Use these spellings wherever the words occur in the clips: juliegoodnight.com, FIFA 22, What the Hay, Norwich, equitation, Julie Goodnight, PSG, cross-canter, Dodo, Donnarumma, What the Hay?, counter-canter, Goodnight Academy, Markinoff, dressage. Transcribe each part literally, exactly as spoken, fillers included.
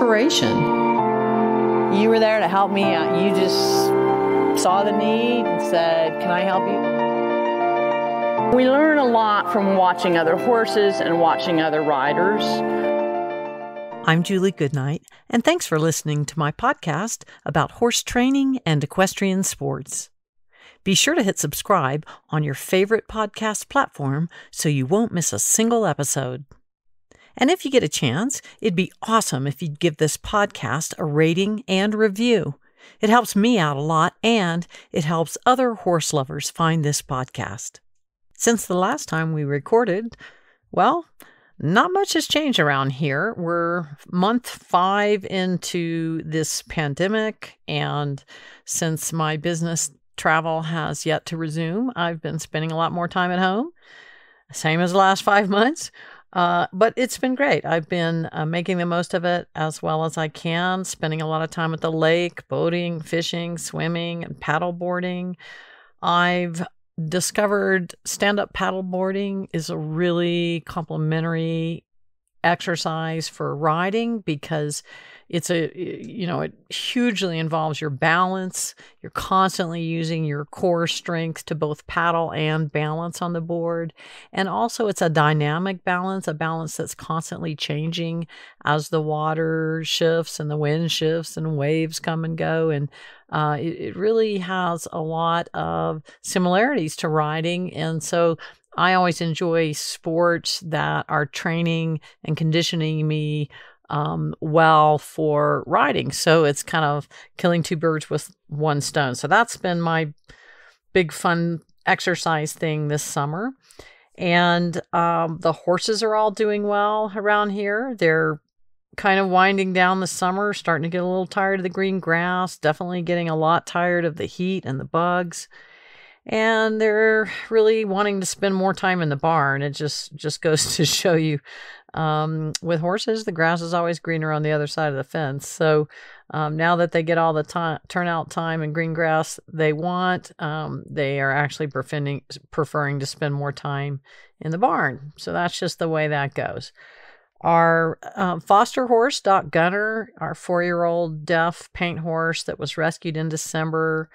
inspiration. You were there to help me out. You just saw the need and said, "Can I help you?" We learn a lot from watching other horses and watching other riders. I'm Julie Goodnight, and thanks for listening to my podcast about horse training and equestrian sports. Be sure to hit subscribe on your favorite podcast platform so you won't miss a single episode. And if you get a chance, it'd be awesome if you'd give this podcast a rating and review. It helps me out a lot, and it helps other horse lovers find this podcast. Since the last time we recorded, well, not much has changed around here. We're month five into this pandemic, and since my business travel has yet to resume, I've been spending a lot more time at home, same as the last five months. Uh, but it's been great. I've been uh, making the most of it as well as I can, spending a lot of time at the lake, boating, fishing, swimming, and paddleboarding. I've discovered stand-up paddleboarding is a really complimentary exercise for riding because it's a, you know, it hugely involves your balance. You're constantly using your core strength to both paddle and balance on the board. And also it's a dynamic balance, a balance that's constantly changing as the water shifts and the wind shifts and waves come and go. And uh, it, it really has a lot of similarities to riding. And so I always enjoy sports that are training and conditioning me um, well for riding. So it's kind of killing two birds with one stone. So that's been my big fun exercise thing this summer. And um, the horses are all doing well around here. They're kind of winding down the summer, starting to get a little tired of the green grass, definitely getting a lot tired of the heat and the bugs. And they're really wanting to spend more time in the barn. It just, just goes to show you um, with horses, the grass is always greener on the other side of the fence. So um, now that they get all the time, turnout time and green grass they want, um, they are actually preferring, preferring to spend more time in the barn. So that's just the way that goes. Our uh, foster horse, Doc Gunner, our four-year-old deaf paint horse that was rescued in December,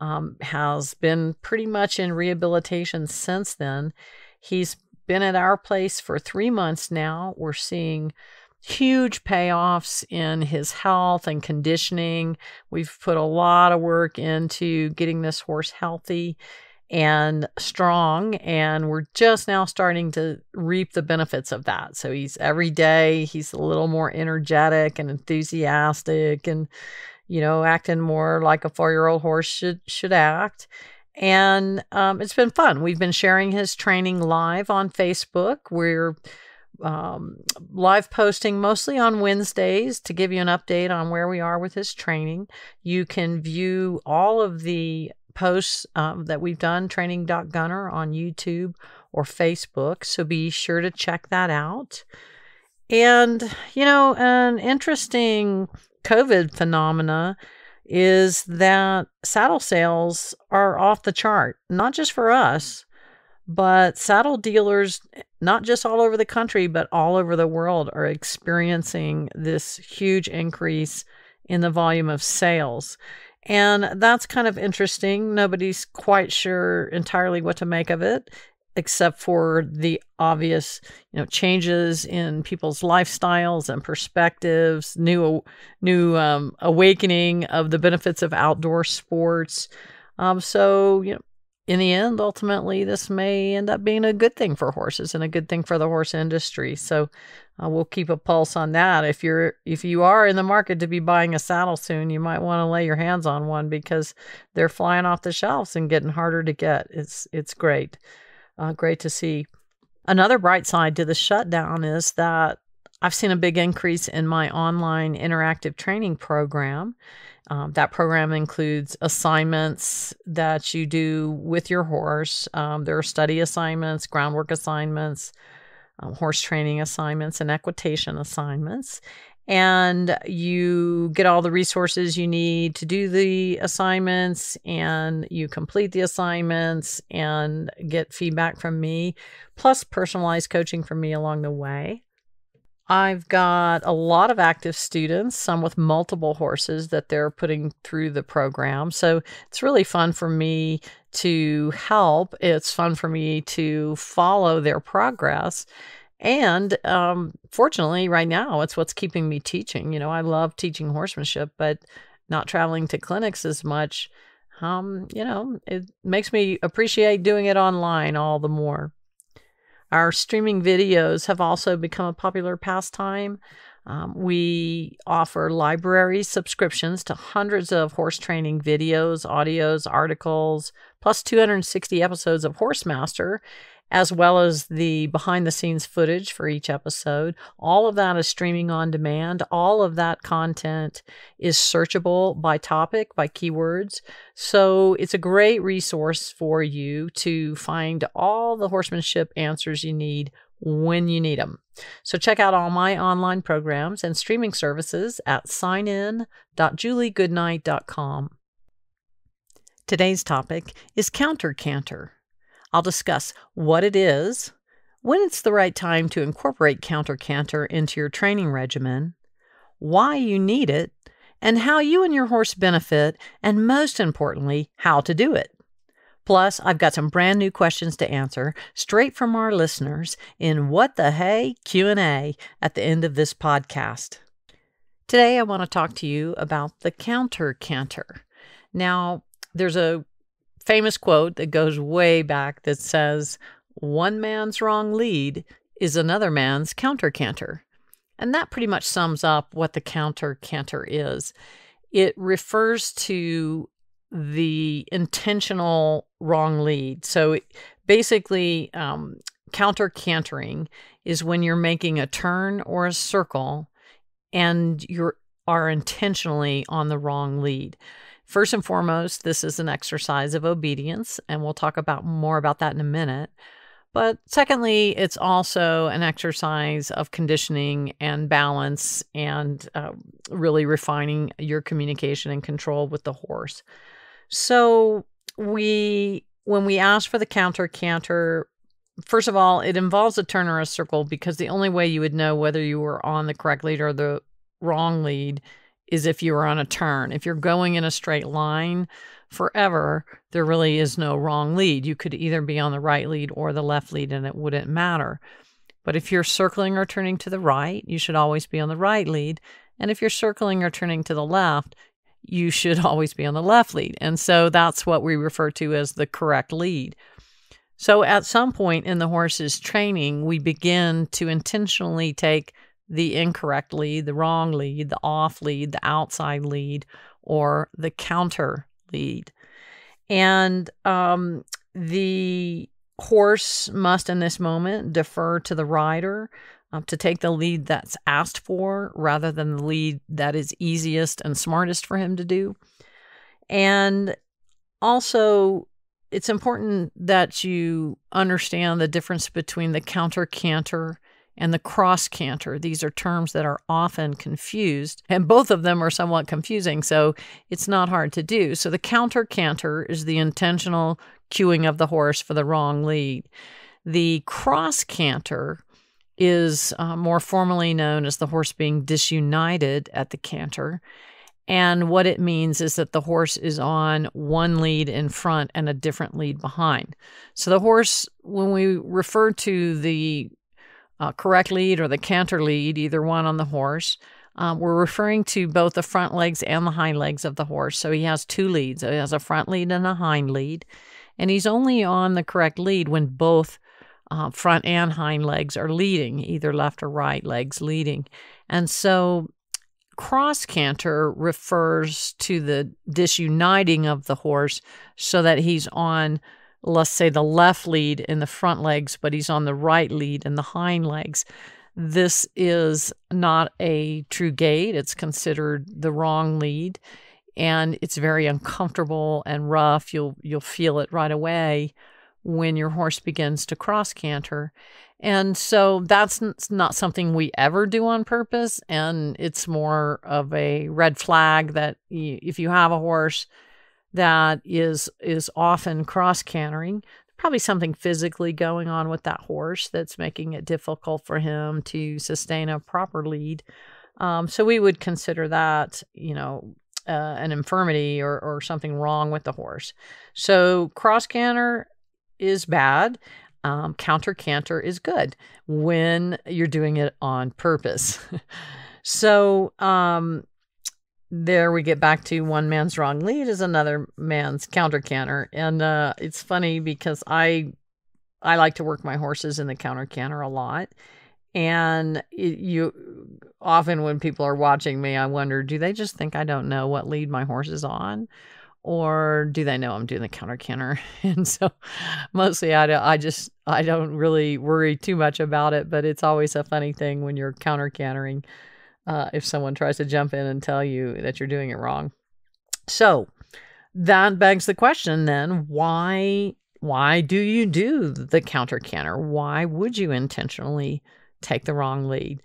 Um, has been pretty much in rehabilitation since then. He's been at our place for three months now. We're seeing huge payoffs in his health and conditioning. We've put a lot of work into getting this horse healthy and strong, and we're just now starting to reap the benefits of that. So he's every day, he's a little more energetic and enthusiastic and you know, acting more like a four-year-old horse should should act. And um, it's been fun. We've been sharing his training live on Facebook. We're um, live posting mostly on Wednesdays to give you an update on where we are with his training. You can view all of the posts um, that we've done, Training Doc Gunner, on YouTube or Facebook. So be sure to check that out. And, you know, an interesting COVID phenomena is that saddle sales are off the chart, not just for us, but saddle dealers, not just all over the country, but all over the world are experiencing this huge increase in the volume of sales. And that's kind of interesting. Nobody's quite sure entirely what to make of it, except for the obvious, you know, changes in people's lifestyles and perspectives, new, new um, awakening of the benefits of outdoor sports. Um, so, you know, in the end, ultimately, this may end up being a good thing for horses and a good thing for the horse industry. So uh, we'll keep a pulse on that. If you're, if you are in the market to be buying a saddle soon, you might want to lay your hands on one because they're flying off the shelves and getting harder to get. It's, it's great. Uh, great to see. Another bright side to the shutdown is that I've seen a big increase in my online interactive training program. Um, that program includes assignments that you do with your horse. Um, there are study assignments, groundwork assignments, um, horse training assignments, and equitation assignments. And you get all the resources you need to do the assignments, and you complete the assignments and get feedback from me, plus personalized coaching from me along the way. I've got a lot of active students, some with multiple horses that they're putting through the program. So it's really fun for me to help. It's fun for me to follow their progress. And um, fortunately, right now, it's what's keeping me teaching. You know, I love teaching horsemanship, but not traveling to clinics as much, um, you know, it makes me appreciate doing it online all the more. Our streaming videos have also become a popular pastime. Um, we offer library subscriptions to hundreds of horse training videos, audios, articles, plus two hundred sixty episodes of Horse Master, as well as the behind-the-scenes footage for each episode. All of that is streaming on demand. All of that content is searchable by topic, by keywords. So it's a great resource for you to find all the horsemanship answers you need when you need them. So check out all my online programs and streaming services at signin dot julie goodnight dot com. Today's topic is counter-canter. I'll discuss what it is, when it's the right time to incorporate counter-canter into your training regimen, why you need it, and how you and your horse benefit, and most importantly, how to do it. Plus, I've got some brand new questions to answer straight from our listeners in What the Hay Q and A at the end of this podcast. Today, I want to talk to you about the counter-canter. Now, there's a famous quote that goes way back that says, one man's wrong lead is another man's counter-canter. And that pretty much sums up what the counter-canter is. It refers to the intentional wrong lead. So it, basically, um, counter-cantering is when you're making a turn or a circle and you are intentionally on the wrong lead. First and foremost, this is an exercise of obedience, and we'll talk about more about that in a minute. But secondly, it's also an exercise of conditioning and balance and uh, really refining your communication and control with the horse. So we, when we ask for the counter-canter, first of all, it involves a turn or a circle because the only way you would know whether you were on the correct lead or the wrong lead is if you were on a turn. If you're going in a straight line forever, there really is no wrong lead. You could either be on the right lead or the left lead and it wouldn't matter. But if you're circling or turning to the right, you should always be on the right lead. And if you're circling or turning to the left, you should always be on the left lead. And so that's what we refer to as the correct lead. So at some point in the horse's training, we begin to intentionally take the incorrect lead, the wrong lead, the off lead, the outside lead, or the counter lead. And um, the horse must, in this moment, defer to the rider uh, to take the lead that's asked for rather than the lead that is easiest and smartest for him to do. And also, it's important that you understand the difference between the counter-canter and the cross-canter. These are terms that are often confused, and both of them are somewhat confusing, so it's not hard to do. So the counter-canter is the intentional cueing of the horse for the wrong lead. The cross-canter is uh, more formally known as the horse being disunited at the canter, and what it means is that the horse is on one lead in front and a different lead behind. So the horse, when we refer to the Uh, correct lead or the canter lead, either one on the horse, um, we're referring to both the front legs and the hind legs of the horse. So he has two leads. So he has a front lead and a hind lead. And he's only on the correct lead when both uh, front and hind legs are leading, either left or right legs leading. And so cross-canter refers to the disuniting of the horse so that he's on, let's say, the left lead in the front legs, but he's on the right lead in the hind legs. This is not a true gait. It's considered the wrong lead, and it's very uncomfortable and rough. You'll you'll feel it right away when your horse begins to cross-canter. And so that's not something we ever do on purpose, and it's more of a red flag that if you have a horse that is is often cross-cantering, probably something physically going on with that horse that's making it difficult for him to sustain a proper lead. Um, so we would consider that, you know, uh, an infirmity or, or something wrong with the horse. So cross canter is bad. Um, counter canter is good when you're doing it on purpose. So um, there we get back to one man's wrong lead is another man's counter canter. And uh, it's funny because I, I like to work my horses in the counter canter a lot. And it, you often when people are watching me, I wonder, do they just think I don't know what lead my horse is on? Or do they know I'm doing the counter canter? And so mostly I, I just, I don't really worry too much about it, but it's always a funny thing when you're counter cantering uh, if someone tries to jump in and tell you that you're doing it wrong. So that begs the question then, why, why do you do the counter canter? Why would you intentionally take the wrong lead?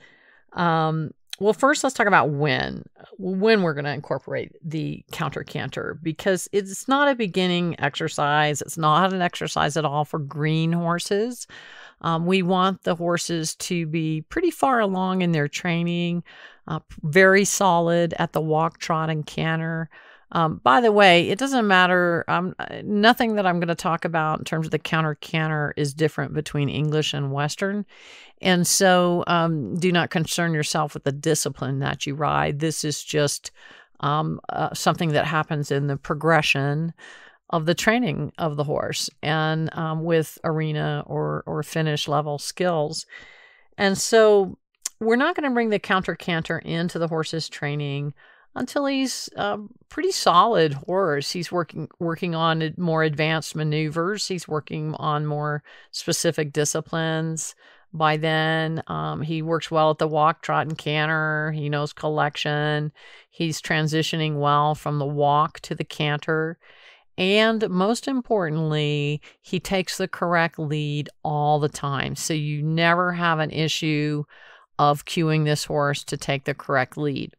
Um, Well, first, let's talk about when, when we're going to incorporate the counter canter, because it's not a beginning exercise. It's not an exercise at all for green horses. Um, we want the horses to be pretty far along in their training, uh, very solid at the walk, trot, and canter. Um, by the way, it doesn't matter. Um, nothing that I'm going to talk about in terms of the counter canter is different between English and Western. And so um, do not concern yourself with the discipline that you ride. This is just um, uh, something that happens in the progression of the training of the horse and um, with arena or, or finish level skills. And so we're not going to bring the counter canter into the horse's training until he's a pretty solid horse. He's working working on more advanced maneuvers. He's working on more specific disciplines. By then, um, he works well at the walk, trot, and canter. He knows collection. He's transitioning well from the walk to the canter. And most importantly, he takes the correct lead all the time. So you never have an issue of cueing this horse to take the correct lead.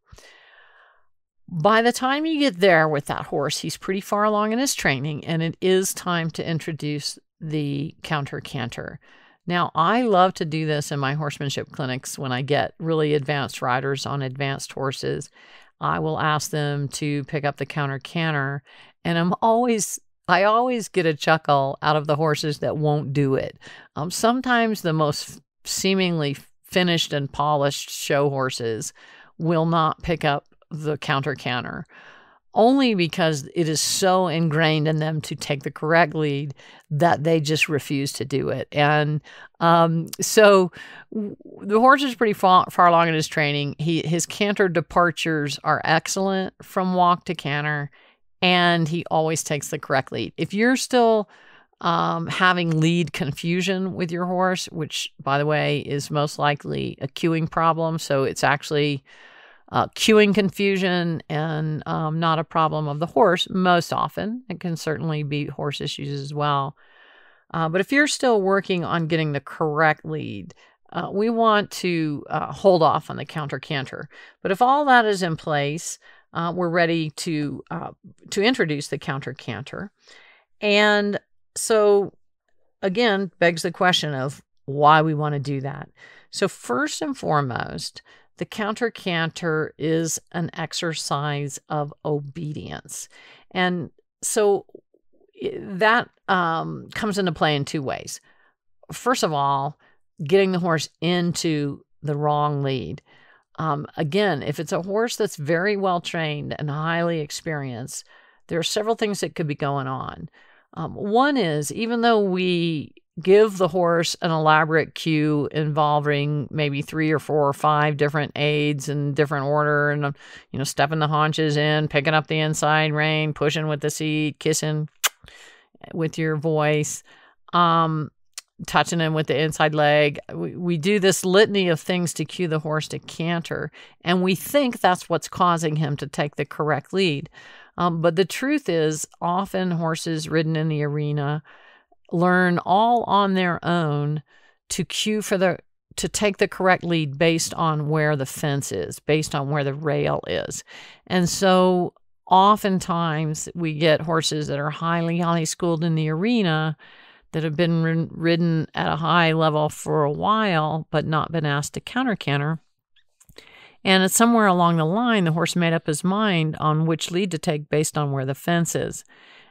By the time you get there with that horse, he's pretty far along in his training, and it is time to introduce the counter canter. Now, I love to do this in my horsemanship clinics when I get really advanced riders on advanced horses. I will ask them to pick up the counter canter, and I'm always I always get a chuckle out of the horses that won't do it. Um, sometimes the most seemingly finished and polished show horses will not pick up the counter canter only because it is so ingrained in them to take the correct lead that they just refuse to do it. And um, so the horse is pretty far, far along in his training. He, his canter departures are excellent from walk to canter, and he always takes the correct lead. If you're still um, having lead confusion with your horse, which, by the way, is most likely a cueing problem, so it's actually Uh, cueing confusion and um, not a problem of the horse most often. It can certainly be horse issues as well. Uh, but if you're still working on getting the correct lead, uh, we want to uh, hold off on the counter canter. But if all that is in place, uh, we're ready to uh, to introduce the counter canter. And so, again, begs the question of why we want to do that. So first and foremost, the counter canter is an exercise of obedience. And so that um, comes into play in two ways. First of all, getting the horse into the wrong lead. Um, again, if it's a horse that's very well trained and highly experienced, there are several things that could be going on. Um, one is, even though we give the horse an elaborate cue involving maybe three or four or five different aids in different order, and, you know, stepping the haunches in, picking up the inside rein, pushing with the seat, kissing with your voice, um, touching him with the inside leg. We, we do this litany of things to cue the horse to canter, and we think that's what's causing him to take the correct lead. Um, but the truth is, often horses ridden in the arena learn all on their own to cue for the to take the correct lead based on where the fence is, based on where the rail is. And so oftentimes we get horses that are highly, highly schooled in the arena that have been ridden at a high level for a while, but not been asked to counter-canter. And it's somewhere along the line, the horse made up his mind on which lead to take based on where the fence is.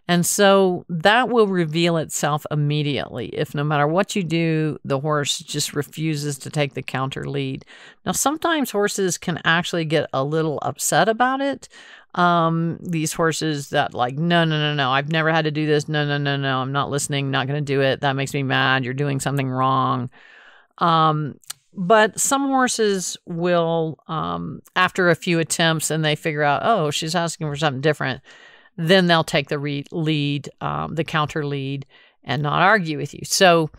And so that will reveal itself immediately. If no matter what you do, the horse just refuses to take the counter lead. Now, sometimes horses can actually get a little upset about it. Um, these horses that like, no, no, no, no, I've never had to do this. No, no, no, no, I'm not listening. Not going to do it. That makes me mad. You're doing something wrong. Um, but some horses will, um, after a few attempts and they figure out, oh, she's asking for something different, then they'll take the re lead, um, the counter lead, and not argue with you. So,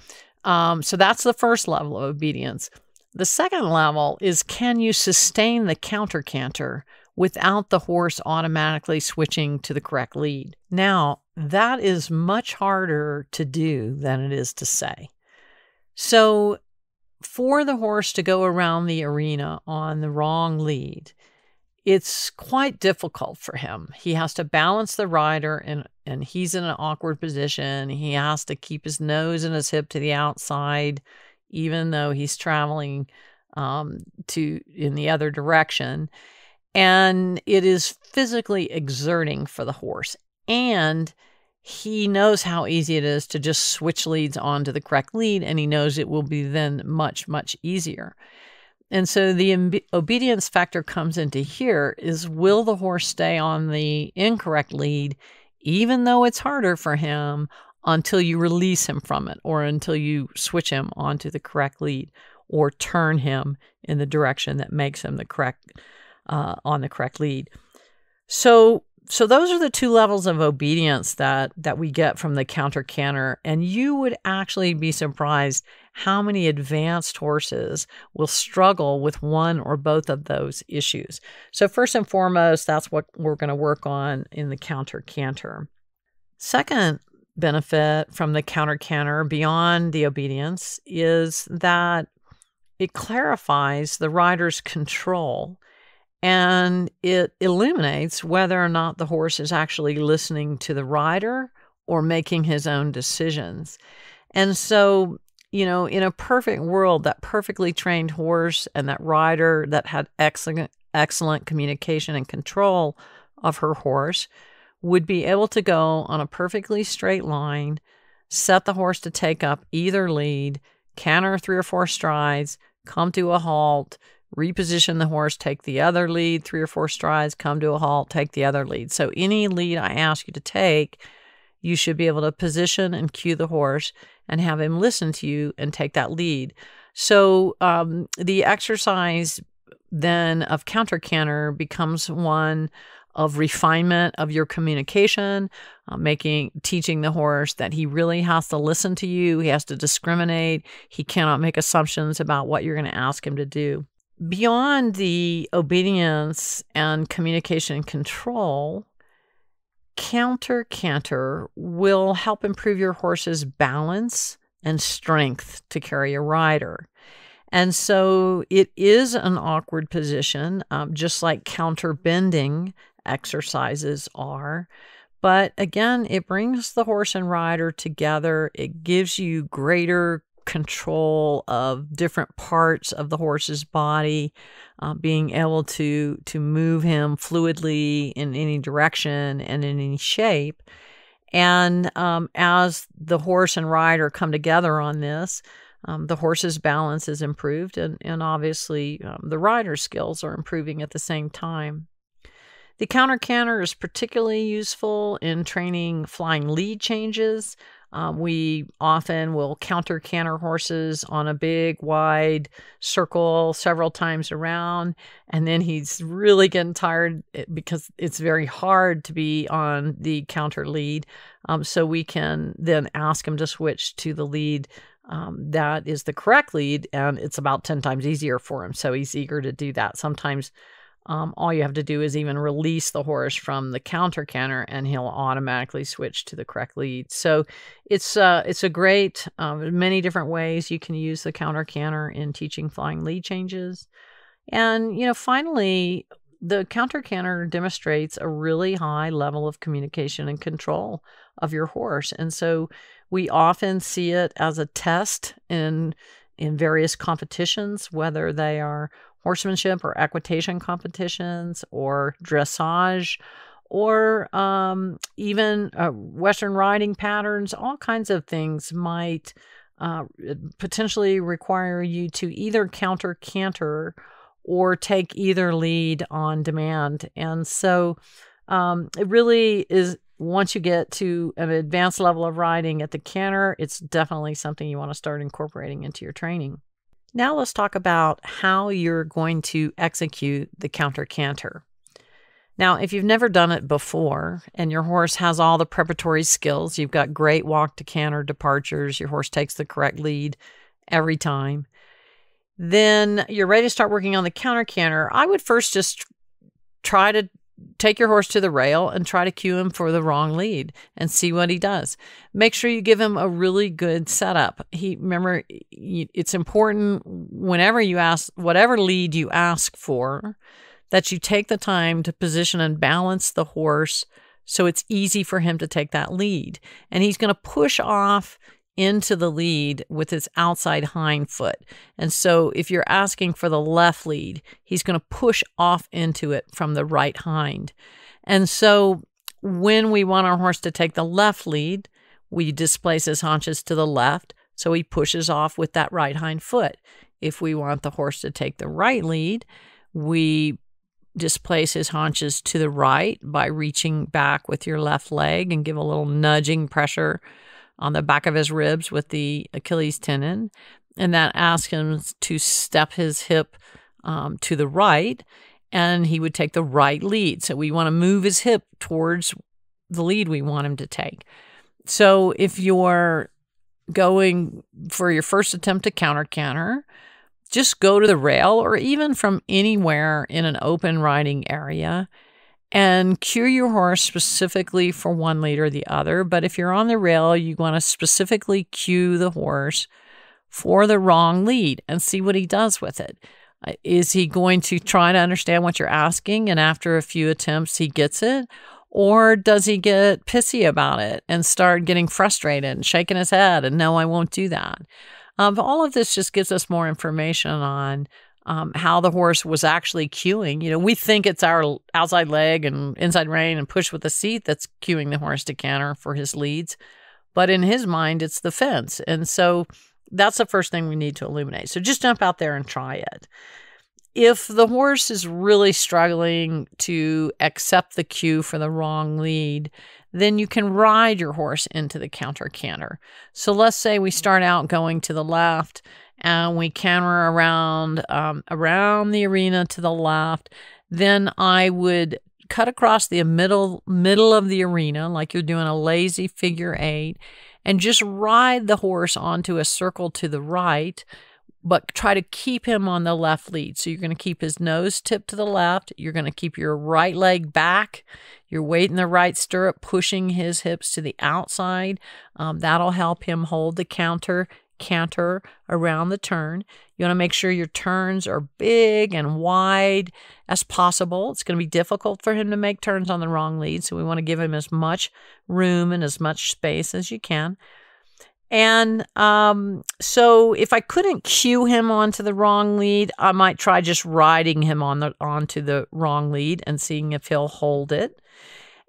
um, so that's the first level of obedience. The second level is, can you sustain the counter-canter without the horse automatically switching to the correct lead? Now, that is much harder to do than it is to say. So for the horse to go around the arena on the wrong lead, it's quite difficult for him. He has to balance the rider, and, and he's in an awkward position. He has to keep his nose and his hip to the outside, even though he's traveling um, to in the other direction. And it is physically exerting for the horse. And he knows how easy it is to just switch leads onto the correct lead, and he knows it will be then much, much easier. And so the obedience factor comes into here is, will the horse stay on the incorrect lead, even though it's harder for him, until you release him from it, or until you switch him onto the correct lead, or turn him in the direction that makes him the correct, uh, on the correct lead. So, so those are the two levels of obedience that, that we get from the counter-canter. And you would actually be surprised how many advanced horses will struggle with one or both of those issues. So first and foremost, that's what we're going to work on in the counter-canter. Second benefit from the counter-canter beyond the obedience is that it clarifies the rider's control, and it illuminates whether or not the horse is actually listening to the rider or making his own decisions. And so, you know, in a perfect world, that perfectly trained horse and that rider that had excellent, excellent communication and control of her horse would be able to go on a perfectly straight line, set the horse to take up either lead, canter three or four strides, come to a halt, reposition the horse, take the other lead, three or four strides, come to a halt, take the other lead. So any lead I ask you to take, you should be able to position and cue the horse and have him listen to you and take that lead. So um, the exercise then of counter-canter becomes one of refinement of your communication, uh, making teaching the horse that he really has to listen to you. He has to discriminate. He cannot make assumptions about what you're going to ask him to do. Beyond the obedience and communication control, counter-canter will help improve your horse's balance and strength to carry a rider. And so it is an awkward position, um, just like counter-bending exercises are. But again, it brings the horse and rider together. It gives you greater control of different parts of the horse's body, uh, being able to to move him fluidly in any direction and in any shape. And um, as the horse and rider come together on this, um, the horse's balance is improved, and, and obviously um, the rider's skills are improving at the same time. The counter-canter is particularly useful in training flying lead changes. Um, we often will counter-canter horses on a big, wide circle several times around, and then he's really getting tired because it's very hard to be on the counter lead. Um, so we can then ask him to switch to the lead um, that is the correct lead, and it's about ten times easier for him. So he's eager to do that. Sometimes um, all you have to do is even release the horse from the counter-canter and he'll automatically switch to the correct lead. So it's, uh, it's a great, um, many different ways you can use the counter-canter in teaching flying lead changes. And, you know, finally, The counter-canter demonstrates a really high level of communication and control of your horse. And so we often see it as a test in in various competitions, whether they are horsemanship or equitation competitions or dressage or um, even uh, Western riding patterns. All kinds of things might uh, potentially require you to either counter-canter or take either lead on demand. And so um, it really is, once you get to an advanced level of riding at the canter, it's definitely something you want to start incorporating into your training. Now let's talk about how you're going to execute the counter-canter. Now, if you've never done it before and your horse has all the preparatory skills, you've got great walk to canter departures, your horse takes the correct lead every time, then you're ready to start working on the counter-canter. I would first just try to take your horse to the rail and try to cue him for the wrong lead and see what he does. Make sure you give him a really good setup. He, remember, it's important whenever you ask, whatever lead you ask for, that you take the time to position and balance the horse so it's easy for him to take that lead. And he's going to push off into the lead with his outside hind foot. And so if you're asking for the left lead, he's going to push off into it from the right hind. And so when we want our horse to take the left lead, we displace his haunches to the left, so he pushes off with that right hind foot. If we want the horse to take the right lead, we displace his haunches to the right by reaching back with your left leg and give a little nudging pressure on the back of his ribs with the Achilles tendon, and that asks him to step his hip um, to the right, and he would take the right lead. So we want to move his hip towards the lead we want him to take. So if you're going for your first attempt to counter-canter, just go to the rail or even from anywhere in an open riding area and cue your horse specifically for one lead or the other. But if you're on the rail, you want to specifically cue the horse for the wrong lead and see what he does with it. Is he going to try to understand what you're asking and after a few attempts he gets it? Or does he get pissy about it and start getting frustrated and shaking his head and no, I won't do that? Um, but all of this just gives us more information on Um, how the horse was actually cueing. You know, we think it's our outside leg and inside rein and push with the seat that's cueing the horse to canter for his leads. But in his mind, it's the fence. And so that's the first thing we need to illuminate. So just jump out there and try it. If the horse is really struggling to accept the cue for the wrong lead, then you can ride your horse into the counter-canter. So let's say we start out going to the left and we canter around um, around the arena to the left. Then I would cut across the middle middle of the arena like you're doing a lazy figure eight and just ride the horse onto a circle to the right, but try to keep him on the left lead. So you're going to keep his nose tipped to the left. You're going to keep your right leg back. You're weight in the right stirrup, pushing his hips to the outside. Um, that'll help him hold the counter canter around the turn. You want to make sure your turns are big and wide as possible. It's going to be difficult for him to make turns on the wrong lead, so we want to give him as much room and as much space as you can. And um, so if I couldn't cue him onto the wrong lead, I might try just riding him on the onto the wrong lead and seeing if he'll hold it.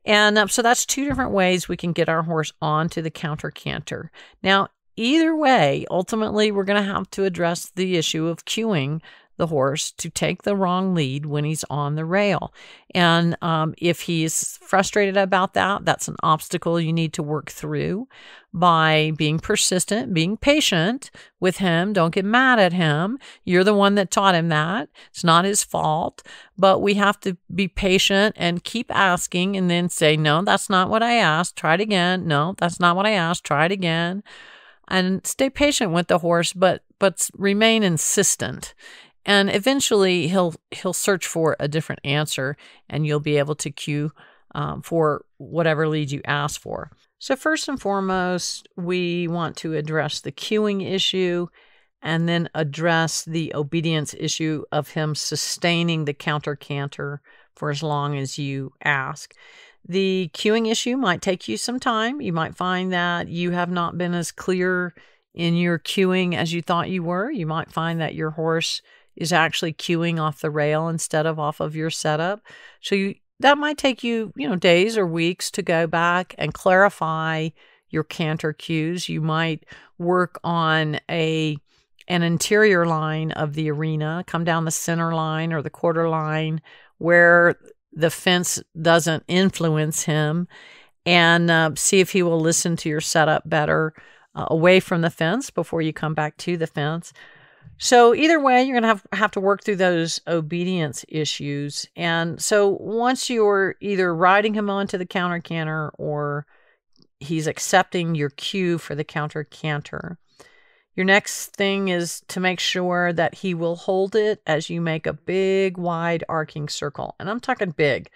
And um, so that's two different ways we can get our horse onto the counter-canter. Now, either way, ultimately, we're going to have to address the issue of cueing the horse to take the wrong lead when he's on the rail. And um, if he's frustrated about that, that's an obstacle you need to work through by being persistent, being patient with him. Don't get mad at him. You're the one that taught him that. It's not his fault, but we have to be patient and keep asking and then say, no, that's not what I asked. Try it again. No, that's not what I asked. Try it again. And stay patient with the horse, but but remain insistent. And eventually, he'll he'll search for a different answer, and you'll be able to cue um, for whatever lead you ask for. So first and foremost, we want to address the cueing issue, and then address the obedience issue of him sustaining the counter-canter for as long as you ask. The cueing issue might take you some time. You might find that you have not been as clear in your cueing as you thought you were. You might find that your horse is actually cueing off the rail instead of off of your setup. So you, that might take you, you know, days or weeks to go back and clarify your canter cues. You might work on a an interior line of the arena, come down the center line or the quarter line where the fence doesn't influence him, and uh, see if he will listen to your setup better uh, away from the fence before you come back to the fence. So either way, you're going to have, have to work through those obedience issues. And so once you're either riding him onto the counter canter or he's accepting your cue for the counter canter, your next thing is to make sure that he will hold it as you make a big, wide arcing circle. And I'm talking big.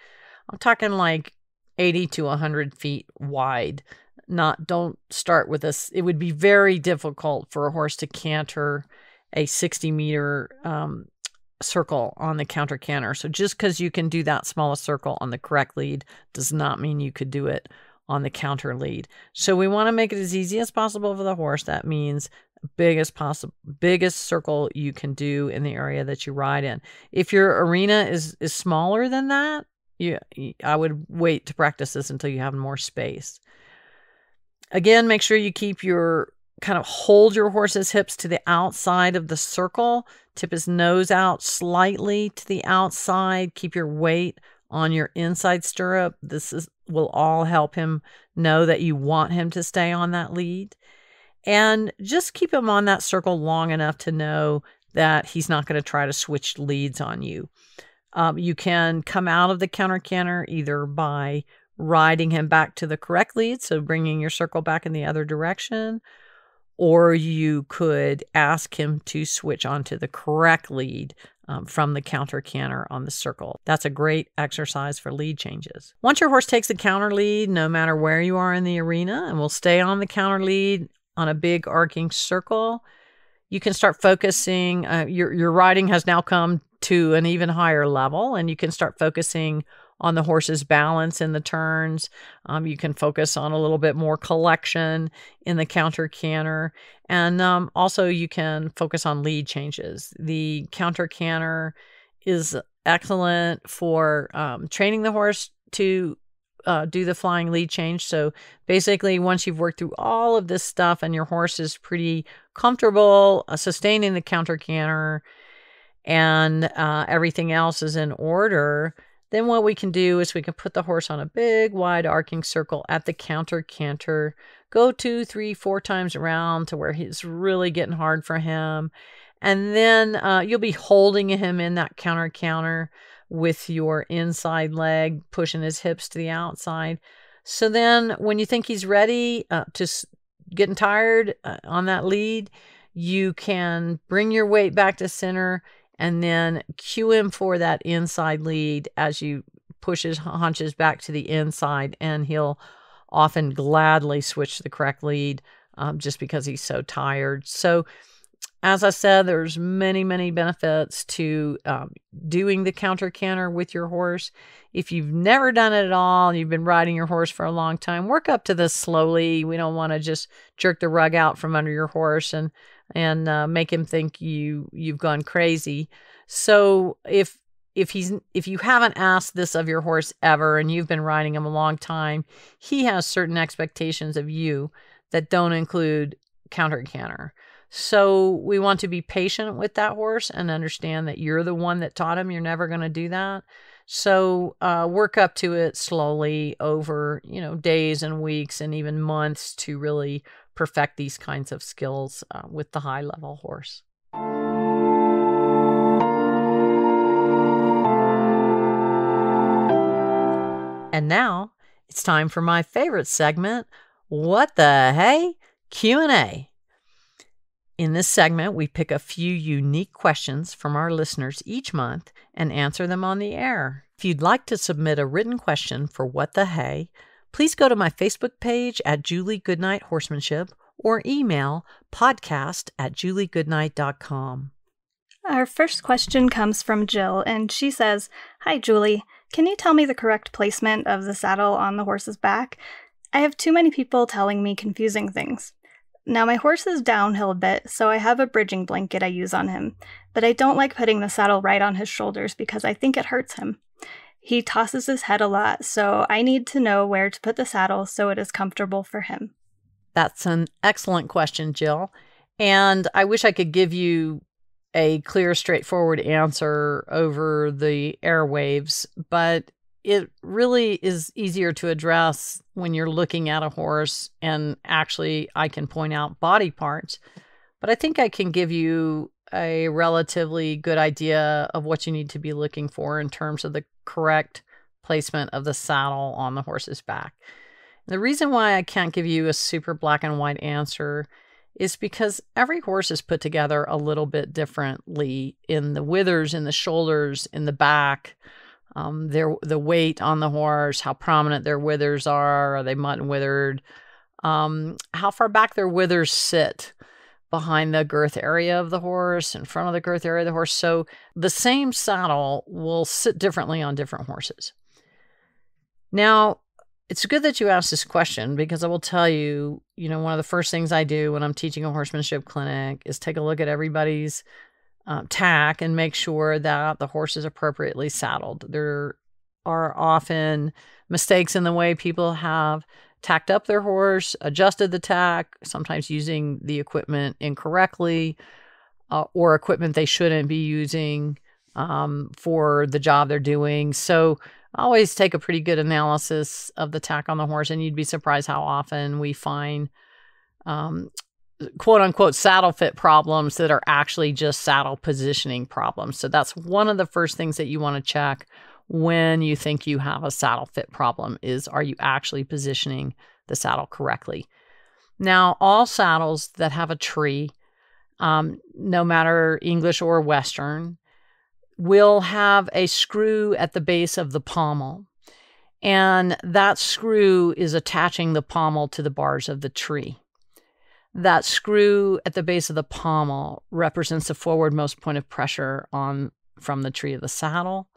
I'm talking like eighty to one hundred feet wide. Not, don't start with this. It would be very difficult for a horse to canter a sixty meter um, circle on the counter canter. So just because you can do that smallest circle on the correct lead does not mean you could do it on the counter lead. So we want to make it as easy as possible for the horse. That means biggest possible, biggest circle you can do in the area that you ride in. If your arena is, is smaller than that, you, I would wait to practice this until you have more space. Again, make sure you keep your kind of hold your horse's hips to the outside of the circle. Tip his nose out slightly to the outside. Keep your weight on your inside stirrup. This is, will all help him know that you want him to stay on that lead. And just keep him on that circle long enough to know that he's not going to try to switch leads on you. Um, you can come out of the counter canter either by riding him back to the correct lead, so bringing your circle back in the other direction, or you could ask him to switch onto the correct lead um, from the counter canter on the circle. That's a great exercise for lead changes. Once your horse takes the counter lead, no matter where you are in the arena, and will stay on the counter lead on a big arcing circle, you can start focusing. Uh, your, your riding has now come to an even higher level, and you can start focusing on the horse's balance in the turns. Um, you can focus on a little bit more collection in the counter canter. And um, also you can focus on lead changes. The counter canter is excellent for um, training the horse to uh, do the flying lead change. So basically once you've worked through all of this stuff and your horse is pretty comfortable uh, sustaining the counter canter and uh, everything else is in order, then what we can do is we can put the horse on a big wide arcing circle at the counter canter, go two, three, four times around to where it's really getting hard for him. And then uh, you'll be holding him in that counter canter with your inside leg, pushing his hips to the outside. So then when you think he's ready, uh, to s getting tired uh, on that lead, you can bring your weight back to center and then cue him for that inside lead as you push his haunches back to the inside, and he'll often gladly switch to the correct lead um, just because he's so tired. So as I said, there's many, many benefits to um, doing the counter canter with your horse. If you've never done it at all, and you've been riding your horse for a long time, work up to this slowly. We don't want to just jerk the rug out from under your horse and and uh, make him think you you've gone crazy. So if if he's if you haven't asked this of your horse ever and you've been riding him a long time, he has certain expectations of you that don't include counter canter. So we want to be patient with that horse and understand that you're the one that taught him. You're never going to do that. So uh, work up to it slowly over, you know, days and weeks and even months to really perfect these kinds of skills uh, with the high level horse. And now it's time for my favorite segment, What the Hay? Q and A. In this segment, we pick a few unique questions from our listeners each month and answer them on the air. If you'd like to submit a written question for What the Hay, please go to my Facebook page at Julie Goodnight Horsemanship or email podcast at juliegoodnight dot com. Our first question comes from Jill, and she says, "Hi, Julie. Can you tell me the correct placement of the saddle on the horse's back? I have too many people telling me confusing things. Now my horse is downhill a bit, so I have a bridging blanket I use on him, but I don't like putting the saddle right on his shoulders because I think it hurts him. He tosses his head a lot, so I need to know where to put the saddle so it is comfortable for him. That's an excellent question, Jill. And I wish I could give you a clear, straightforward answer over the airwaves, but it really is easier to address when you're looking at a horse, and actually I can point out body parts, but I think I can give you a relatively good idea of what you need to be looking for in terms of the correct placement of the saddle on the horse's back. The reason why I can't give you a super black and white answer is because every horse is put together a little bit differently in the withers, in the shoulders, in the back, um, their, the weight on the horse, how prominent their withers are, are they mutt and withered, um, how far back their withers sit behind the girth area of the horse, in front of the girth area of the horse. So the same saddle will sit differently on different horses. Now, it's good that you asked this question because I will tell you, you know, one of the first things I do when I'm teaching a horsemanship clinic is take a look at everybody's um, tack and make sure that the horse is appropriately saddled. There are often mistakes in the way people have tacked up their horse, adjusted the tack, sometimes using the equipment incorrectly uh, or equipment they shouldn't be using um, for the job they're doing. So I always take a pretty good analysis of the tack on the horse, and you'd be surprised how often we find um, quote-unquote saddle fit problems that are actually just saddle positioning problems. So that's one of the first things that you want to check when you think you have a saddle fit problem is, are you actually positioning the saddle correctly? Now, all saddles that have a tree, um, no matter English or Western, will have a screw at the base of the pommel, and that screw is attaching the pommel to the bars of the tree. That screw at the base of the pommel represents the forwardmost point of pressure on from the tree of the saddle.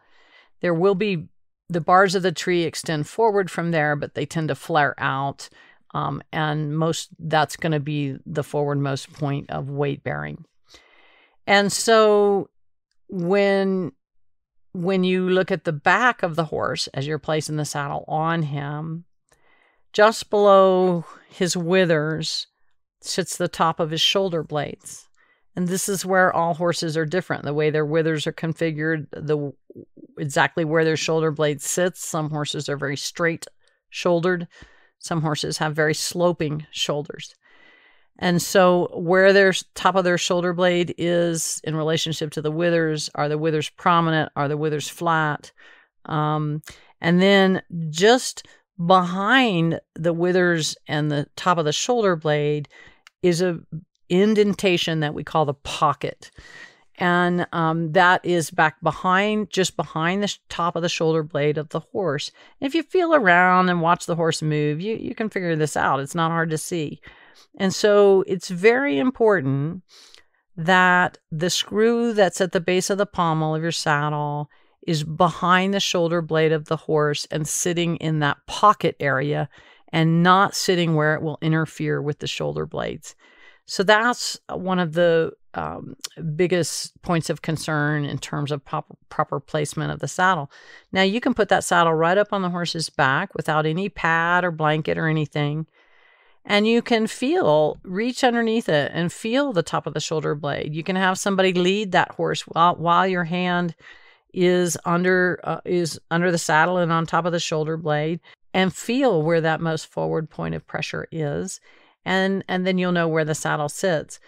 There will be, the bars of the tree extend forward from there, but they tend to flare out, um, and most that's going to be the forwardmost point of weight bearing. And so When, when you look at the back of the horse as you're placing the saddle on him, just below his withers sits the top of his shoulder blades. And this is where all horses are different. The way their withers are configured, the exactly where their shoulder blade sits. Some horses are very straight-shouldered. Some horses have very sloping shoulders. And so where their top of their shoulder blade is in relationship to the withers, are the withers prominent? Are the withers flat? Um, and then just behind the withers and the top of the shoulder blade is an indentation that we call the pocket. And um, that is back behind, just behind the top of the shoulder blade of the horse. And if you feel around and watch the horse move, you, you can figure this out. It's not hard to see. And so it's very important that the screw that's at the base of the pommel of your saddle is behind the shoulder blade of the horse and sitting in that pocket area and not sitting where it will interfere with the shoulder blades. So that's one of the um, biggest points of concern in terms of prop- proper placement of the saddle. Now, you can put that saddle right up on the horse's back without any pad or blanket or anything. And you can feel, reach underneath it and feel the top of the shoulder blade. You can have somebody lead that horse while, while your hand is under, uh, is under the saddle and on top of the shoulder blade, and feel where that most forward point of pressure is. And, and then you'll know where the saddle sits.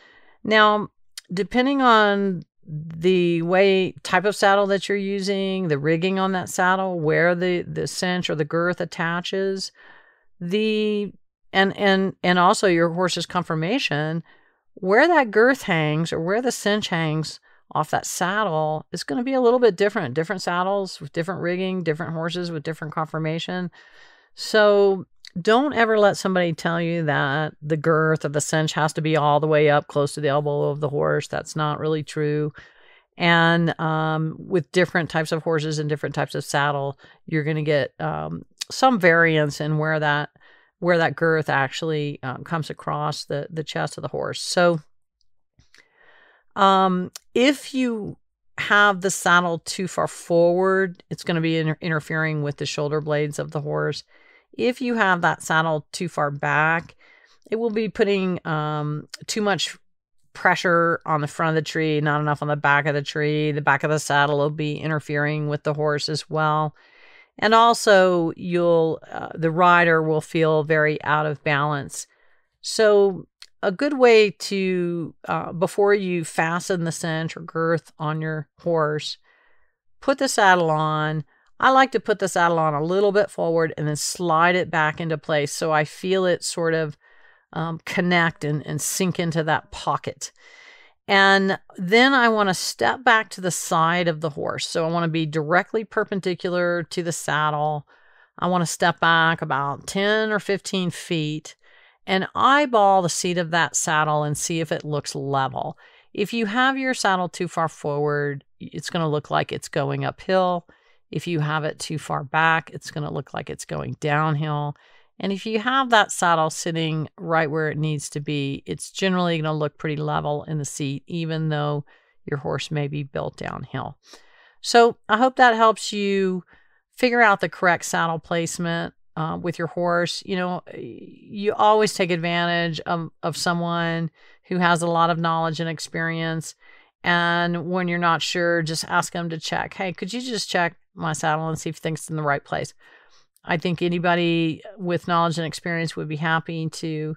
Now, depending on the way, type of saddle that you're using, the rigging on that saddle, where the, the cinch or the girth attaches, the... And, and, and also your horse's conformation, where that girth hangs or where the cinch hangs off that saddle is going to be a little bit different. Different saddles with different rigging, different horses with different conformation. So don't ever let somebody tell you that the girth of the cinch has to be all the way up close to the elbow of the horse. That's not really true. And um, with different types of horses and different types of saddle, you're going to get um, some variance in where that where that girth actually um, comes across the the chest of the horse. So um, if you have the saddle too far forward, it's going to be inter interfering with the shoulder blades of the horse. If you have that saddle too far back, it will be putting um, too much pressure on the front of the tree, not enough on the back of the tree. The back of the saddle will be interfering with the horse as well. And also you'll, uh, the rider will feel very out of balance. So a good way to, uh, before you fasten the cinch or girth on your horse, put the saddle on. I like to put the saddle on a little bit forward and then slide it back into place, so I feel it sort of um, connect and, and sink into that pocket. And then I want to step back to the side of the horse. So I want to be directly perpendicular to the saddle. I want to step back about ten or fifteen feet and eyeball the seat of that saddle and see if it looks level. If you have your saddle too far forward, it's going to look like it's going uphill. If you have it too far back, it's going to look like it's going downhill. And if you have that saddle sitting right where it needs to be, it's generally going to look pretty level in the seat, even though your horse may be built downhill. So I hope that helps you figure out the correct saddle placement uh, with your horse. You know, you always take advantage of, of someone who has a lot of knowledge and experience. And when you're not sure, just ask them to check. Hey, could you just check my saddle and see if things in the right place? I think anybody with knowledge and experience would be happy to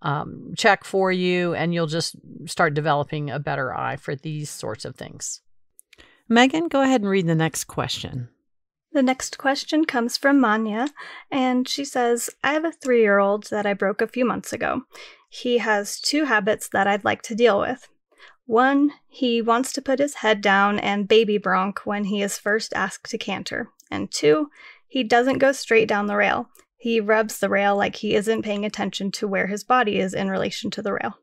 um, check for you, and you'll just start developing a better eye for these sorts of things. Megan, go ahead and read the next question. The next question comes from Manya, and she says, I have a three-year-old that I broke a few months ago. He has two habits that I'd like to deal with. One, he wants to put his head down and baby bronc when he is first asked to canter. And two, he doesn't go straight down the rail. He rubs the rail like he isn't paying attention to where his body is in relation to the rail.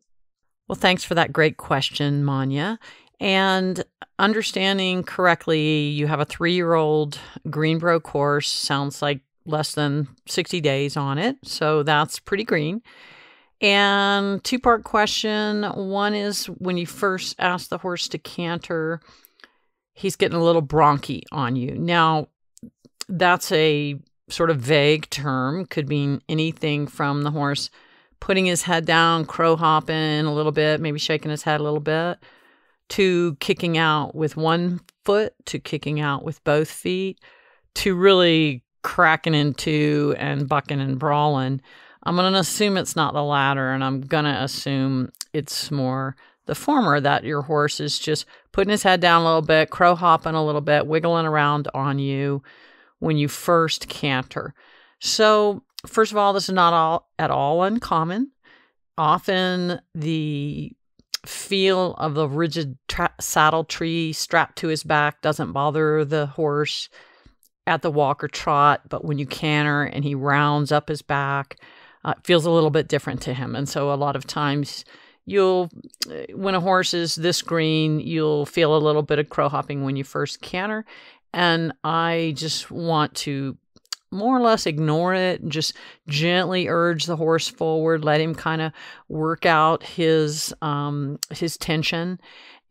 Well, thanks for that great question, Manya. And understanding correctly, you have a three-year-old greenbroke horse, sounds like less than sixty days on it, so that's pretty green. And two-part question. One is, when you first ask the horse to canter, he's getting a little bronky on you. Now, that's a sort of vague term, could mean anything from the horse putting his head down, crow hopping a little bit, maybe shaking his head a little bit, to kicking out with one foot, to kicking out with both feet, to really cracking in two and bucking and brawling. I'm going to assume it's not the latter, and I'm going to assume it's more the former, that your horse is just putting his head down a little bit, crow hopping a little bit, wiggling around on you when you first canter. So first of all, this is not all, at all uncommon. Often the feel of the rigid saddle tree strapped to his back doesn't bother the horse at the walk or trot, but when you canter and he rounds up his back, uh, it feels a little bit different to him. And so a lot of times you'll, when a horse is this green, you'll feel a little bit of crow hopping when you first canter. And I just want to more or less ignore it and just gently urge the horse forward, let him kind of work out his, um, his tension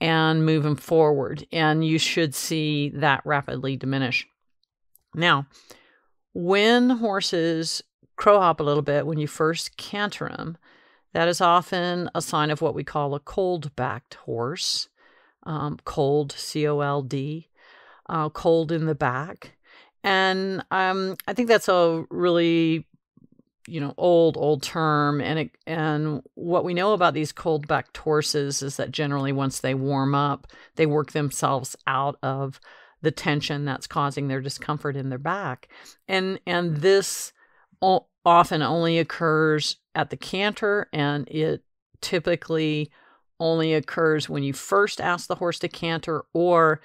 and move him forward. And you should see that rapidly diminish. Now, when horses crow hop a little bit when you first canter them, that is often a sign of what we call a cold-backed horse, um, cold, C O L D. Uh, cold in the back. And um, I think that's a really, you know, old, old term. And, it, and what we know about these cold-backed horses is that generally once they warm up, they work themselves out of the tension that's causing their discomfort in their back. And, and this often only occurs at the canter, and it typically only occurs when you first ask the horse to canter, or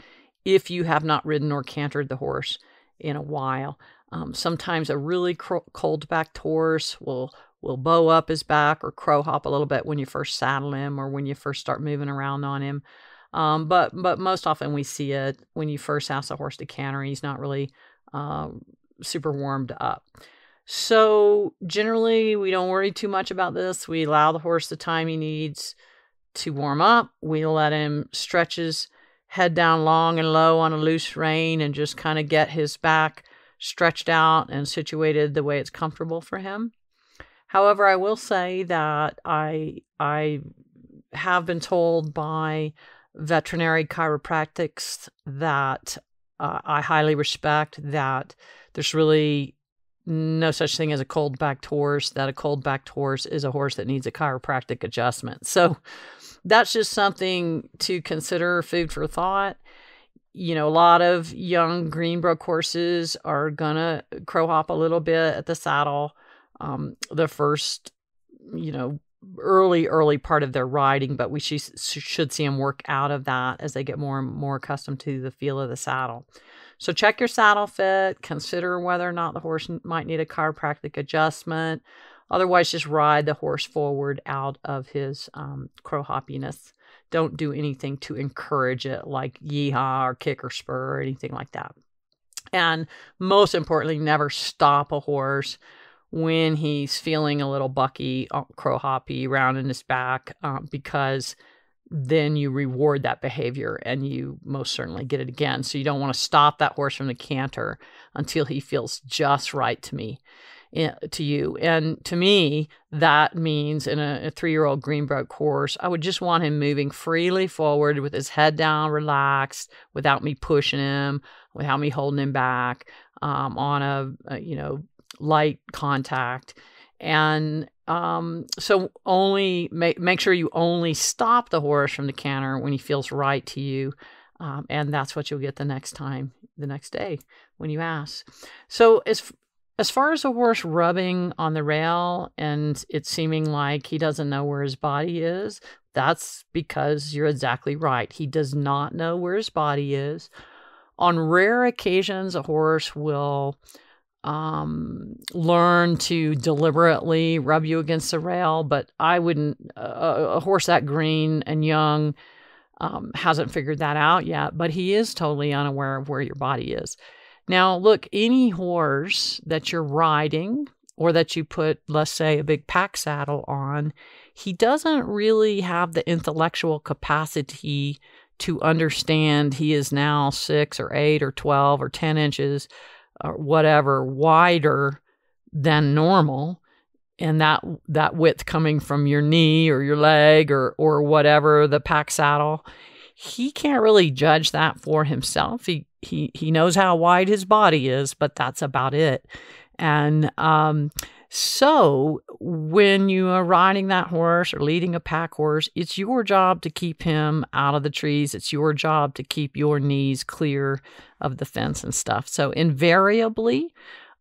if you have not ridden or cantered the horse in a while. Um, sometimes a really cold-backed horse will, will bow up his back or crow hop a little bit when you first saddle him or when you first start moving around on him. Um, but but most often we see it when you first house a horse to canter. He's not really uh, super warmed up. So generally, we don't worry too much about this. We allow the horse the time he needs to warm up. We let him stretch his head down long and low on a loose rein and just kind of get his back stretched out and situated the way it's comfortable for him. However, I will say that I, I have been told by veterinary chiropractics that uh, I highly respect that there's really no such thing as a cold backed horse, that a cold backed horse is a horse that needs a chiropractic adjustment. So that's just something to consider, food for thought. You know, a lot of young greenbrook horses are going to crow hop a little bit at the saddle um, the first, you know, early, early part of their riding, but we sh should see them work out of that as they get more and more accustomed to the feel of the saddle. So check your saddle fit, consider whether or not the horse might need a chiropractic adjustment. Otherwise, just ride the horse forward out of his um, crow hoppiness. Don't do anything to encourage it, like yeehaw or kick or spur or anything like that. And most importantly, never stop a horse when he's feeling a little bucky, crow hoppy, round in his back, um, because then you reward that behavior and you most certainly get it again. So you don't want to stop that horse from the canter until he feels just right to me, to you. And to me, that means in a, a three-year-old greenbrook horse, I would just want him moving freely forward with his head down, relaxed, without me pushing him, without me holding him back, um, on a, a, you know, light contact. And um, so only make, make sure you only stop the horse from the canter when he feels right to you. Um, and that's what you'll get the next time, the next day when you ask. So as, as far as a horse rubbing on the rail and it seeming like he doesn't know where his body is, that's because you're exactly right. He does not know where his body is. On rare occasions, a horse will Um, learn to deliberately rub you against the rail, but I wouldn't, uh, a horse that green and young um, hasn't figured that out yet, but he is totally unaware of where your body is. Now, look, any horse that you're riding or that you put, let's say, a big pack saddle on, he doesn't really have the intellectual capacity to understand he is now six or eight or twelve or ten inches or whatever wider than normal, and that that width coming from your knee or your leg or or whatever, the pack saddle, he can't really judge that for himself. He he he knows how wide his body is, but that's about it. And um so when you are riding that horse or leading a pack horse, it's your job to keep him out of the trees. It's your job to keep your knees clear of the fence and stuff. So invariably,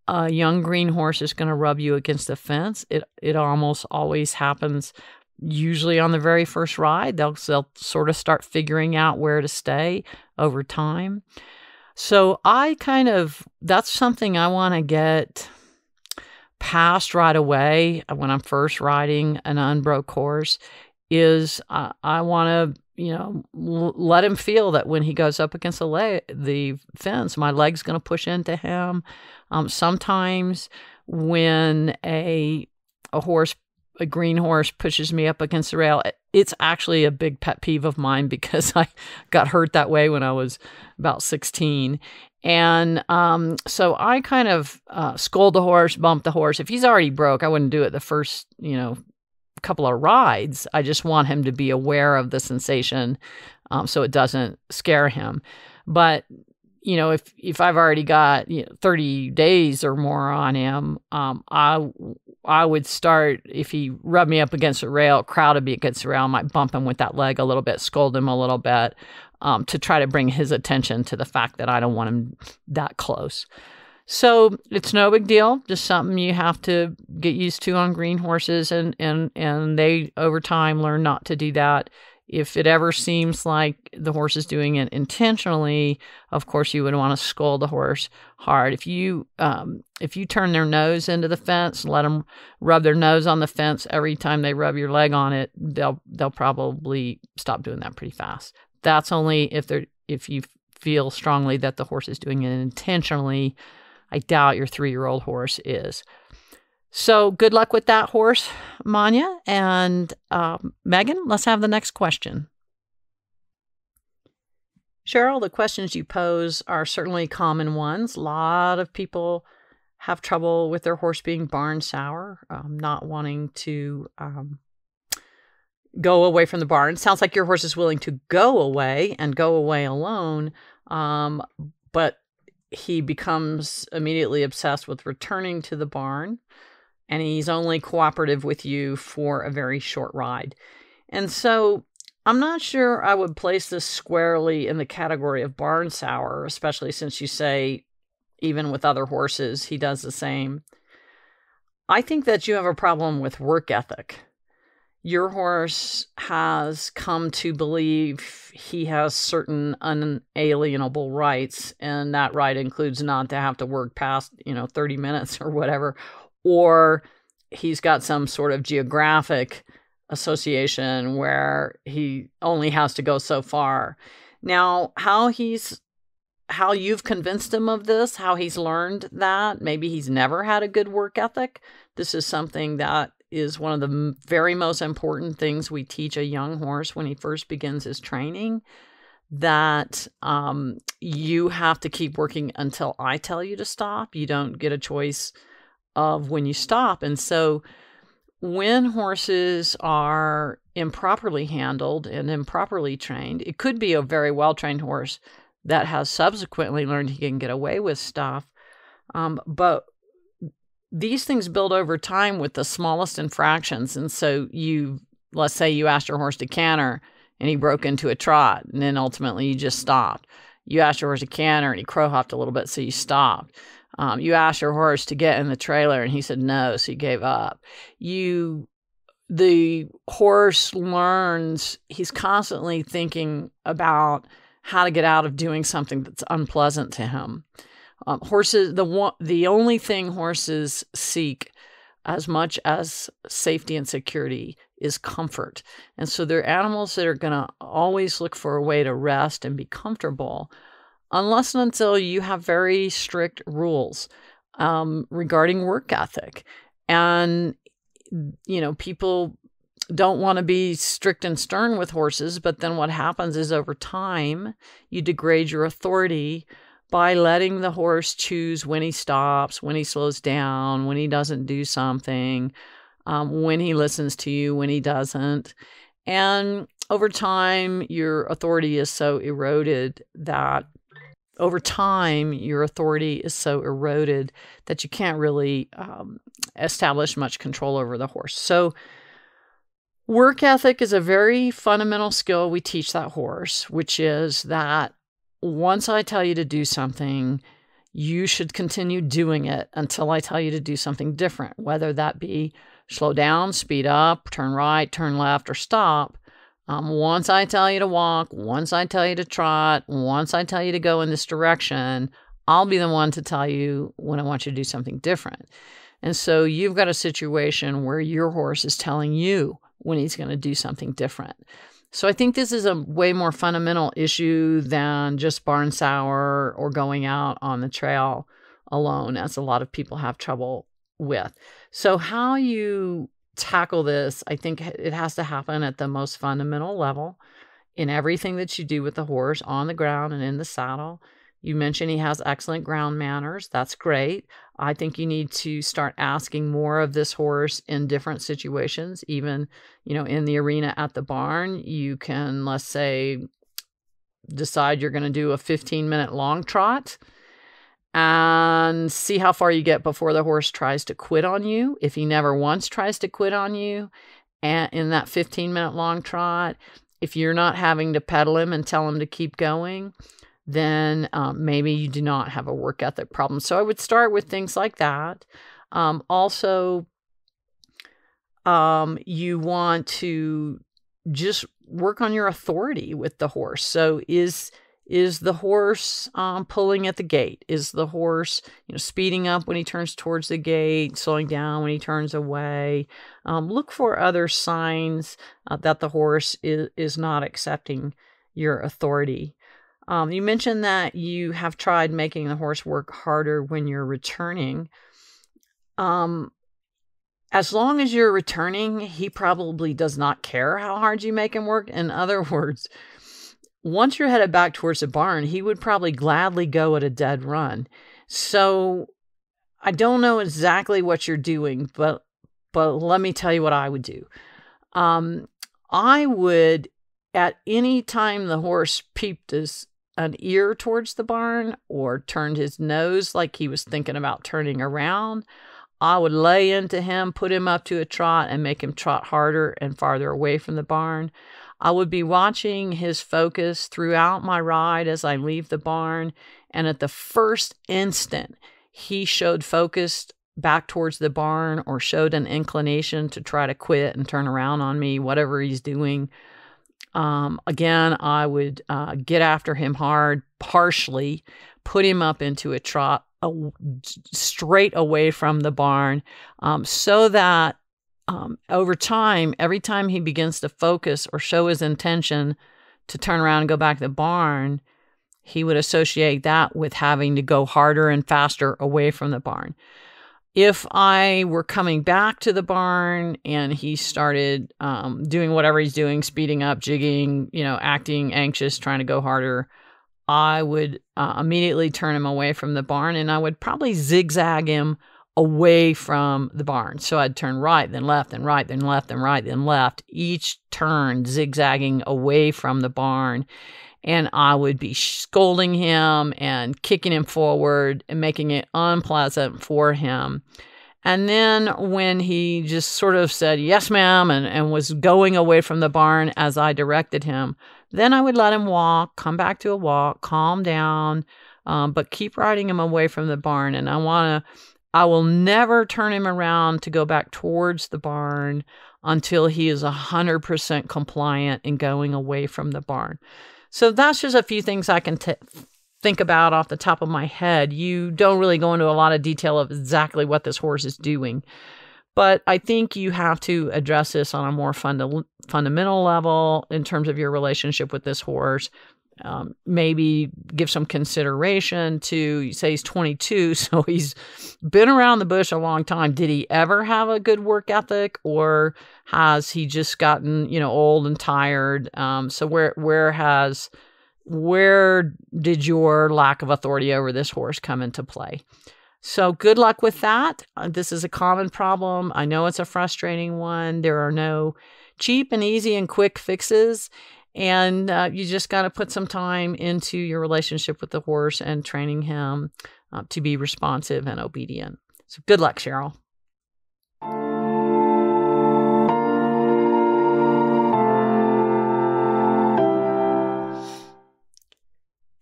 a young green horse is going to rub you against the fence. It, it almost always happens, usually on the very first ride. They'll, they'll sort of start figuring out where to stay over time. So I kind of, that's something I want to get past right away when I'm first riding an unbroke horse is uh, I want to, you know, l let him feel that when he goes up against the, le the fence, my leg's going to push into him. Um, sometimes when a, a horse, a green horse pushes me up against the rail, it's actually a big pet peeve of mine because I got hurt that way when I was about sixteen. And um, so I kind of uh, scold the horse, bump the horse. If he's already broke, I wouldn't do it the first, you know, couple of rides. I just want him to be aware of the sensation um, so it doesn't scare him. But, you know, if, if I've already got, you know, thirty days or more on him, um, I, I would start, if he rubbed me up against a rail, crowded me against the rail, I might bump him with that leg a little bit, scold him a little bit. Um, to try to bring his attention to the fact that I don't want him that close. So it's no big deal. Just something you have to get used to on green horses. And, and, and they, over time, learn not to do that. If it ever seems like the horse is doing it intentionally, of course, you would want to scold the horse hard. If you, um, if you turn their nose into the fence, let them rub their nose on the fence every time they rub your leg on it, they'll, they'll probably stop doing that pretty fast. that's only if they're if you feel strongly that the horse is doing it intentionally. I doubt your three-year-old horse is. So good luck with that horse, Manya. And um, Megan, let's have the next question. Cheryl, the questions you pose are certainly common ones. A lot of people have trouble with their horse being barn sour, um, not wanting to um, go away from the barn. Sounds like your horse is willing to go away and go away alone, um, but he becomes immediately obsessed with returning to the barn, and he's only cooperative with you for a very short ride. And so I'm not sure I would place this squarely in the category of barn sour, especially since you say even with other horses, he does the same. I think that you have a problem with work ethic. Your horse has come to believe he has certain unalienable rights, and that right includes not to have to work past, you know, thirty minutes or whatever, or he's got some sort of geographic association where he only has to go so far. Now, how he's, how you've convinced him of this, how he's learned that, maybe he's never had a good work ethic. This is something that is one of the very most important things we teach a young horse when he first begins his training, that um, you have to keep working until I tell you to stop. You don't get a choice of when you stop. And so when horses are improperly handled and improperly trained, it could be a very well-trained horse that has subsequently learned he can get away with stuff. Um, but these things build over time with the smallest infractions. And so you, let's say you asked your horse to canter and he broke into a trot, and then ultimately you just stopped. You asked your horse to canter and he crow hopped a little bit, so you stopped. Um, you asked your horse to get in the trailer, and he said no, so he gave up. You, the horse learns, he's constantly thinking about how to get out of doing something that's unpleasant to him. Um, horses, the one, the only thing horses seek as much as safety and security is comfort. And so they're animals that are going to always look for a way to rest and be comfortable, unless and until you have very strict rules um, regarding work ethic. And, you know, people don't want to be strict and stern with horses, but then what happens is over time, you degrade your authority by letting the horse choose when he stops, when he slows down, when he doesn't do something, um, when he listens to you, when he doesn't. And over time, your authority is so eroded that Over time, your authority is so eroded that you can't really um, establish much control over the horse. So work ethic is a very fundamental skill we teach that horse, which is that once I tell you to do something, you should continue doing it until I tell you to do something different, whether that be slow down, speed up, turn right, turn left, or stop. Um, once I tell you to walk, once I tell you to trot, once I tell you to go in this direction, I'll be the one to tell you when I want you to do something different. And so you've got a situation where your horse is telling you when he's going to do something different. So I think this is a way more fundamental issue than just barn sour or going out on the trail alone, as a lot of people have trouble with. So how you tackle this, I think it has to happen at the most fundamental level in everything that you do with the horse, on the ground and in the saddle. You mentioned he has excellent ground manners. That's great. I think you need to start asking more of this horse in different situations, even, you know, in the arena at the barn. You can, let's say, decide you're going to do a fifteen minute long trot and see how far you get before the horse tries to quit on you. If he never once tries to quit on you and in that fifteen minute long trot, if you're not having to pedal him and tell him to keep going, then um, maybe you do not have a work ethic problem. So I would start with things like that. Um, also, um, you want to just work on your authority with the horse. So is... Is the horse um, pulling at the gate? Is the horse, you know, speeding up when he turns towards the gate, slowing down when he turns away? Um, look for other signs uh, that the horse is, is not accepting your authority. Um, you mentioned that you have tried making the horse work harder when you're returning. Um, as long as you're returning, he probably does not care how hard you make him work. In other words, once you're headed back towards the barn, he would probably gladly go at a dead run. So I don't know exactly what you're doing, but but let me tell you what I would do. Um, I would, at any time the horse peeped his, an ear towards the barn or turned his nose like he was thinking about turning around, I would lay into him, put him up to a trot, and make him trot harder and farther away from the barn. I would be watching his focus throughout my ride as I leave the barn, and at the first instant he showed focused back towards the barn or showed an inclination to try to quit and turn around on me, whatever he's doing. Um, again, I would uh, get after him hard, partially, put him up into a trot uh, straight away from the barn um, so that Um, over time, every time he begins to focus or show his intention to turn around and go back to the barn, he would associate that with having to go harder and faster away from the barn. If I were coming back to the barn and he started um, doing whatever he's doing, speeding up, jigging, you know, acting anxious, trying to go harder, I would uh, immediately turn him away from the barn, and I would probably zigzag him away from the barn. So I'd turn right, then left, then right, then left, then right, then left, each turn zigzagging away from the barn. And I would be scolding him and kicking him forward and making it unpleasant for him. And then when he just sort of said, yes, ma'am, and, and was going away from the barn as I directed him, then I would let him walk, come back to a walk, calm down, um, but keep riding him away from the barn. And I want to I will never turn him around to go back towards the barn until he is one hundred percent compliant in going away from the barn. So that's just a few things I can t think about off the top of my head. You don't really go into a lot of detail of exactly what this horse is doing, but I think you have to address this on a more funda fundamental level in terms of your relationship with this horse. Um, maybe give some consideration to, you say he's twenty-two, so he's been around the bush a long time. Did he ever have a good work ethic, or has he just gotten, you know, old and tired? Um, so where, where has, where did your lack of authority over this horse come into play? So good luck with that. Uh, this is a common problem. I know it's a frustrating one. There are no cheap and easy and quick fixes. And uh, you just got to put some time into your relationship with the horse and training him uh, to be responsive and obedient. So good luck, Cheryl.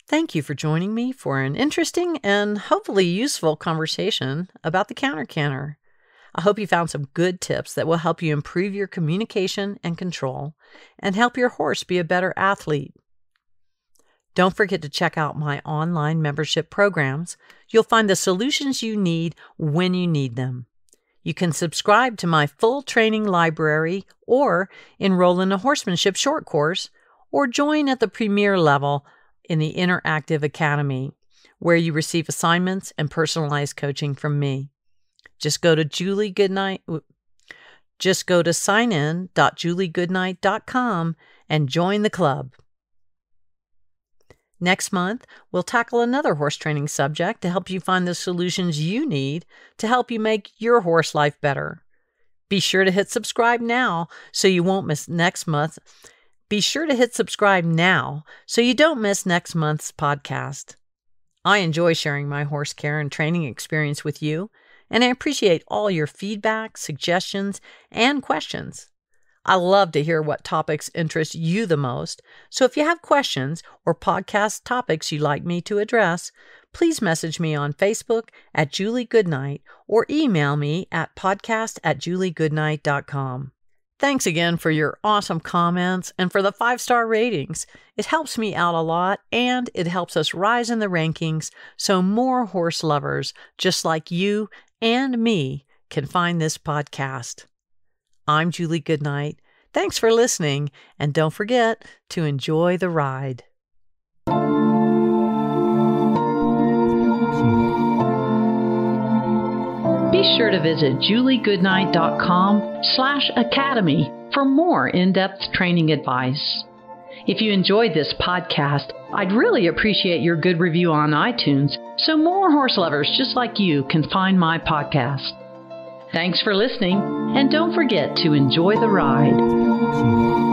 Thank you for joining me for an interesting and hopefully useful conversation about the counter canter. I hope you found some good tips that will help you improve your communication and control and help your horse be a better athlete. Don't forget to check out my online membership programs. You'll find the solutions you need when you need them. You can subscribe to my full training library or enroll in a horsemanship short course or join at the premier level in the Interactive Academy, where you receive assignments and personalized coaching from me. Just go to Julie Goodnight. Just go to signin dot julie goodnight dot com and join the club. Next month, we'll tackle another horse training subject to help you find the solutions you need to help you make your horse life better. Be sure to hit subscribe now so you won't miss next month. Be sure to hit subscribe now so you don't miss next month's podcast. I enjoy sharing my horse care and training experience with you, and I appreciate all your feedback, suggestions, and questions. I love to hear what topics interest you the most, so if you have questions or podcast topics you'd like me to address, please message me on Facebook at Julie Goodnight or email me at podcast at julie goodnight dot com. Thanks again for your awesome comments and for the five-star ratings. It helps me out a lot, and it helps us rise in the rankings so more horse lovers just like you and me can find this podcast. I'm Julie Goodnight. Thanks for listening, and don't forget to enjoy the ride. Be sure to visit julie goodnight dot com slash academy for more in-depth training advice. If you enjoyed this podcast, I'd really appreciate your good review on iTunes so more horse lovers just like you can find my podcast. Thanks for listening, and don't forget to enjoy the ride.